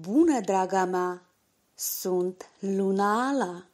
Bună, draga mea! Sunt Luna Ala!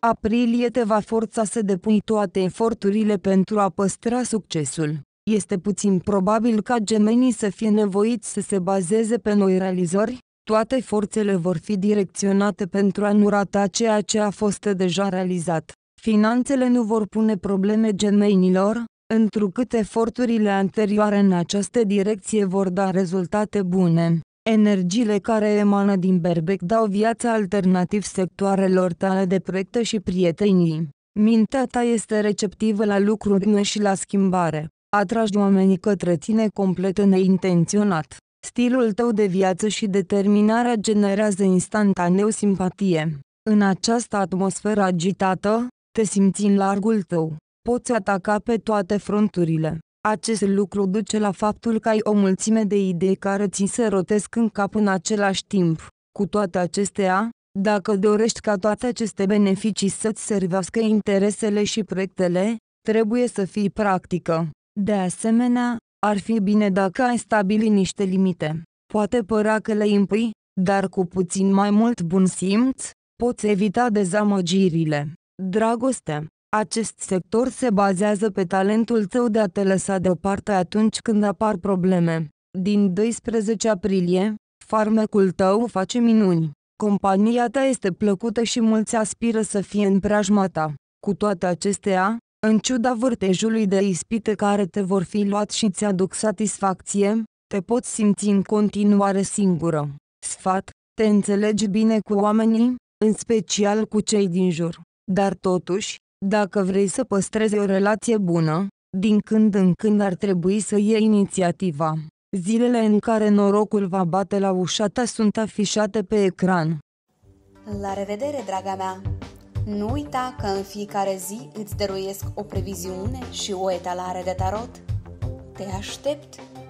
Aprilie te va forța să depui toate eforturile pentru a păstra succesul. Este puțin probabil ca gemenii să fie nevoiți să se bazeze pe noi realizări. Toate forțele vor fi direcționate pentru a nu rata ceea ce a fost deja realizat. Finanțele nu vor pune probleme gemenilor, întrucât eforturile anterioare în această direcție vor da rezultate bune. Energiile care emană din Berbec dau viața alternativ sectoarelor tale de proiecte și prietenii. Mintea ta este receptivă la lucruri noi și la schimbare. Atragi oamenii către tine complet neintenționat. Stilul tău de viață și determinarea generează instantaneu simpatie. În această atmosferă agitată, te simți în largul tău. Poți ataca pe toate fronturile. Acest lucru duce la faptul că ai o mulțime de idei care ți se rotesc în cap în același timp. Cu toate acestea, dacă dorești ca toate aceste beneficii să-ți servească interesele și proiectele, trebuie să fii practică. De asemenea, ar fi bine dacă ai stabili niște limite. Poate părea că le impui, dar cu puțin mai mult bun simț, poți evita dezamăgirile. Dragoste. Acest sector se bazează pe talentul tău de a te lăsa deoparte atunci când apar probleme. Din 12 aprilie, farmecul tău face minuni. Compania ta este plăcută și mulți aspiră să fie în preajma ta. Cu toate acestea, în ciuda vârtejului de ispite care te vor fi luat și ți-aduc satisfacție, te poți simți în continuare singură. Sfat, te înțelegi bine cu oamenii, în special cu cei din jur. Dar totuși, dacă vrei să păstrezi o relație bună, din când în când ar trebui să iei inițiativa. Zilele în care norocul va bate la ușa ta sunt afișate pe ecran. La revedere, draga mea! Nu uita că în fiecare zi îți dăruiesc o previziune și o etalare de tarot. Te aștept!